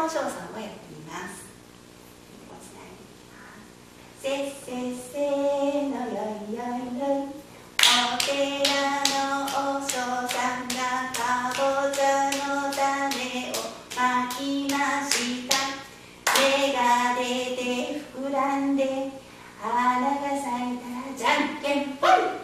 のお嬢さんをやっています。お伝えしていきます。せっせっせのよいよいよい、お寺のお嬢さんがかぼちゃの種をまきました。芽が出て膨らんで花が咲いたら、じゃんけんぽん。